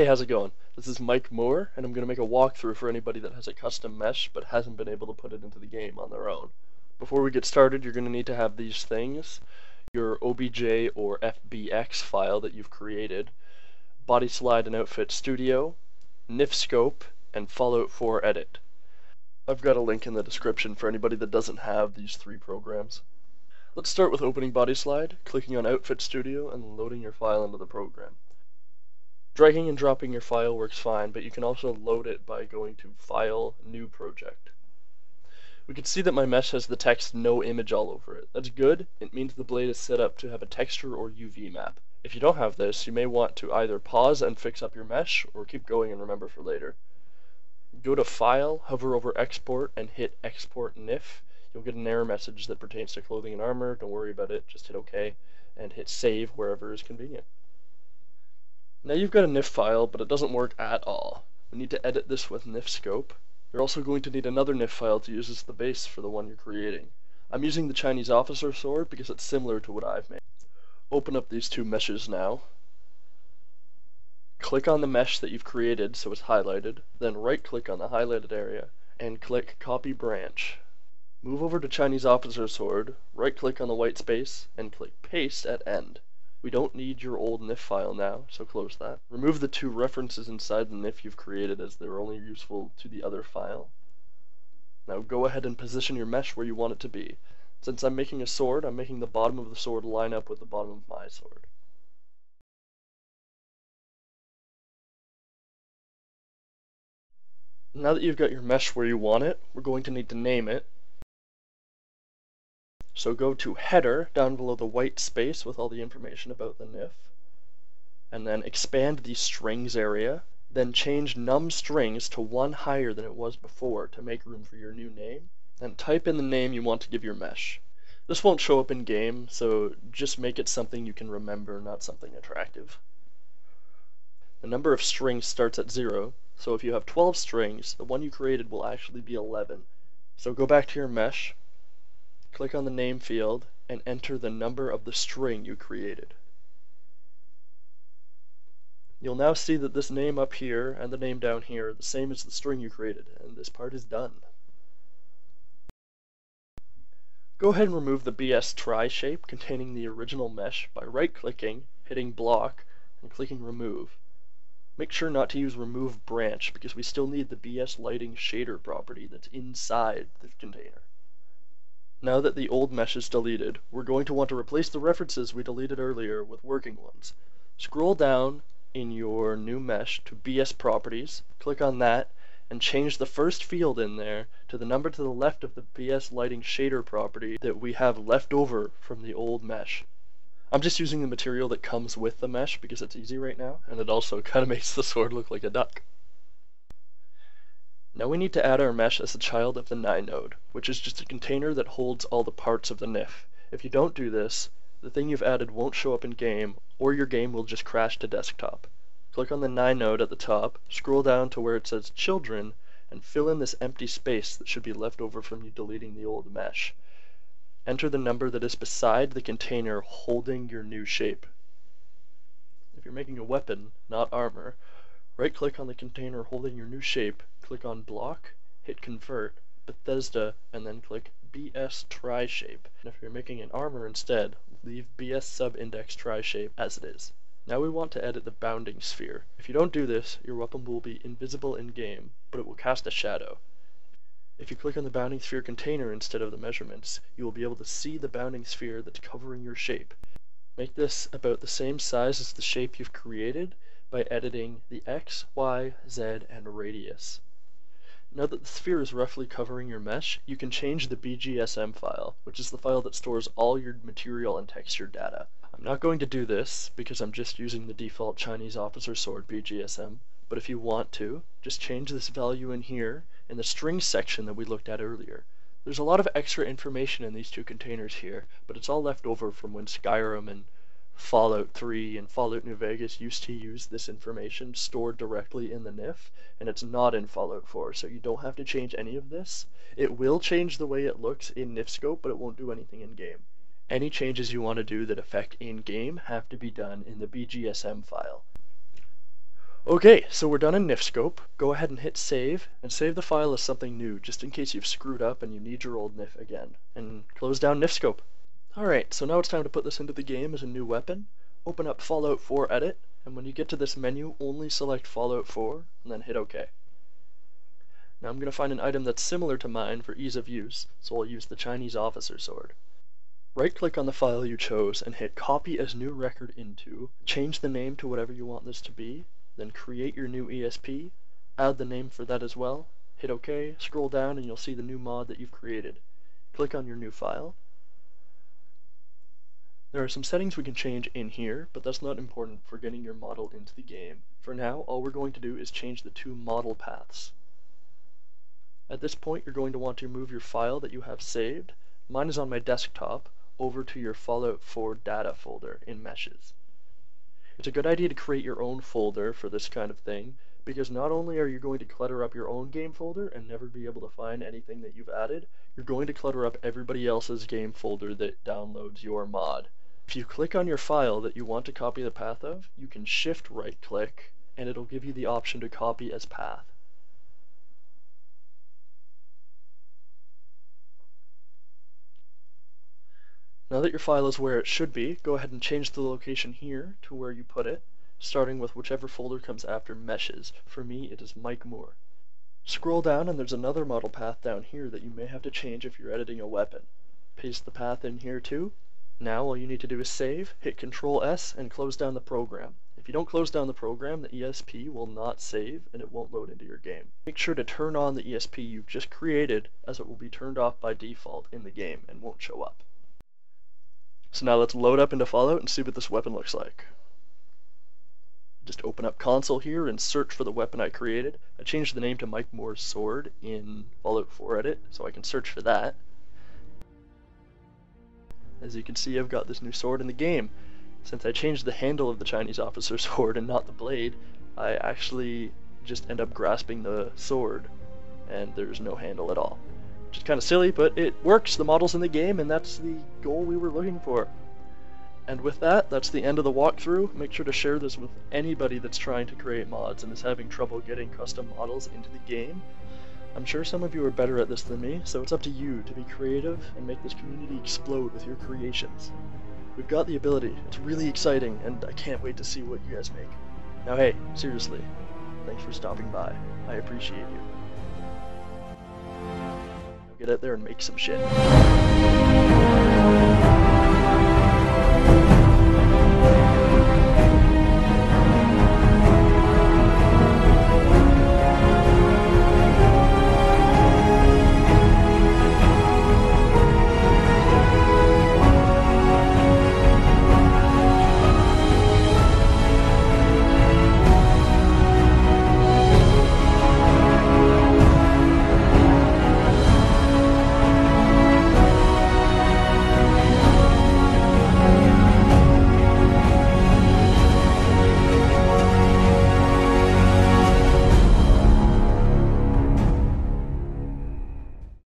Hey, how's it going? This is Mike Moore, and I'm going to make a walkthrough for anybody that has a custom mesh but hasn't been able to put it into the game on their own. Before we get started, you're going to need to have these things: your OBJ or FBX file that you've created, BodySlide and Outfit Studio, NifSkope, and Fallout 4 Edit. I've got a link in the description for anybody that doesn't have these three programs. Let's start with opening BodySlide, clicking on Outfit Studio, and loading your file into the program. Dragging and dropping your file works fine, but you can also load it by going to File, New Project. We can see that my mesh has the text "No Image" all over it. That's good. It means the blade is set up to have a texture or UV map. If you don't have this, you may want to either pause and fix up your mesh, or keep going and remember for later. Go to File, hover over Export, and hit Export NIF. You'll get an error message that pertains to clothing and armor. Don't worry about it, just hit OK, and hit Save wherever is convenient. Now you've got a NIF file, but it doesn't work at all. We need to edit this with NifSkope. You're also going to need another NIF file to use as the base for the one you're creating. I'm using the Chinese officer sword because it's similar to what I've made. Open up these two meshes now. Click on the mesh that you've created so it's highlighted, then right-click on the highlighted area, and click Copy Branch. Move over to Chinese officer sword, right-click on the white space, and click Paste at End. We don't need your old NIF file now, so close that. Remove the two references inside the NIF you've created, as they're only useful to the other file. Now go ahead and position your mesh where you want it to be. Since I'm making a sword, I'm making the bottom of the sword line up with the bottom of my sword. Now that you've got your mesh where you want it, we're going to need to name it. So go to Header, down below the white space with all the information about the NIF, and then expand the Strings area, then change num strings to one higher than it was before to make room for your new name, and type in the name you want to give your mesh. This won't show up in game, so just make it something you can remember, not something attractive. The number of strings starts at 0, so if you have 12 strings, the one you created will actually be 11. So go back to your mesh, click on the name field, and enter the number of the string you created. You'll now see that this name up here and the name down here are the same as the string you created, and this part is done. Go ahead and remove the BS tri-shape containing the original mesh by right-clicking, hitting Block, and clicking Remove. Make sure not to use Remove Branch, because we still need the BS Lighting Shader property that's inside the container. Now that the old mesh is deleted, we're going to want to replace the references we deleted earlier with working ones. Scroll down in your new mesh to BS Properties, click on that, and change the first field in there to the number to the left of the BS Lighting Shader property that we have left over from the old mesh. I'm just using the material that comes with the mesh because it's easy right now, and it also kind of makes the sword look like a duck. Now we need to add our mesh as a child of the NI node, which is just a container that holds all the parts of the NIF. If you don't do this, the thing you've added won't show up in game, or your game will just crash to desktop. Click on the NI node at the top, scroll down to where it says Children, and fill in this empty space that should be left over from you deleting the old mesh. Enter the number that is beside the container holding your new shape. If you're making a weapon, not armor, right-click on the container holding your new shape, click on Block, hit Convert, Bethesda, and then click BS tri-shape. And if you're making an armor instead, leave BS sub-index tri-shape as it is. Now we want to edit the bounding sphere. If you don't do this, your weapon will be invisible in-game, but it will cast a shadow. If you click on the bounding sphere container instead of the measurements, you will be able to see the bounding sphere that's covering your shape. Make this about the same size as the shape you've created, by editing the X, Y, Z, and radius. Now that the sphere is roughly covering your mesh, you can change the BGSM file, which is the file that stores all your material and texture data. I'm not going to do this because I'm just using the default Chinese officer sword BGSM, but if you want to, just change this value in here in the string section that we looked at earlier. There's a lot of extra information in these two containers here, but it's all left over from when Skyrim and Fallout 3 and Fallout New Vegas used to use this information stored directly in the NIF, and it's not in Fallout 4, so you don't have to change any of this. It will change the way it looks in NifSkope, but it won't do anything in-game. Any changes you want to do that affect in-game have to be done in the BGSM file. Okay, so we're done in NifSkope. Go ahead and hit save, and save the file as something new, just in case you've screwed up and you need your old NIF again. And close down NifSkope. Alright, so now it's time to put this into the game as a new weapon. Open up Fallout 4 Edit, and when you get to this menu, only select Fallout 4, and then hit OK. Now I'm going to find an item that's similar to mine for ease of use, so I'll use the Chinese officer sword. Right-click on the file you chose and hit Copy as New Record Into, change the name to whatever you want this to be, then create your new ESP, add the name for that as well, hit OK, scroll down and you'll see the new mod that you've created. Click on your new file. There are some settings we can change in here, but that's not important for getting your model into the game. For now, all we're going to do is change the two model paths. At this point, you're going to want to move your file that you have saved, mine is on my desktop, over to your Fallout 4 data folder in Meshes. It's a good idea to create your own folder for this kind of thing, because not only are you going to clutter up your own game folder and never be able to find anything that you've added, you're going to clutter up everybody else's game folder that downloads your mod. If you click on your file that you want to copy the path of, you can shift right-click, and it'll give you the option to copy as path. Now that your file is where it should be, go ahead and change the location here to where you put it, starting with whichever folder comes after Meshes. For me, it is Mike Moore. Scroll down and there's another model path down here that you may have to change if you're editing a weapon. Paste the path in here too. Now all you need to do is save, hit Ctrl+S, and close down the program. If you don't close down the program, the ESP will not save and it won't load into your game. Make sure to turn on the ESP you've just created, as it will be turned off by default in the game and won't show up. So now let's load up into Fallout and see what this weapon looks like. Just open up console here and search for the weapon I created. I changed the name to Mike Moore's sword in Fallout 4 Edit, so I can search for that. As you can see, I've got this new sword in the game. Since I changed the handle of the Chinese officer's sword and not the blade, I actually just end up grasping the sword, and there's no handle at all. Which is kind of silly, but it works, the model's in the game, and that's the goal we were looking for. And with that, that's the end of the walkthrough. Make sure to share this with anybody that's trying to create mods and is having trouble getting custom models into the game. I'm sure some of you are better at this than me, so it's up to you to be creative and make this community explode with your creations. We've got the ability, it's really exciting, and I can't wait to see what you guys make. Now hey, seriously, thanks for stopping by. I appreciate you. Get out there and make some shit.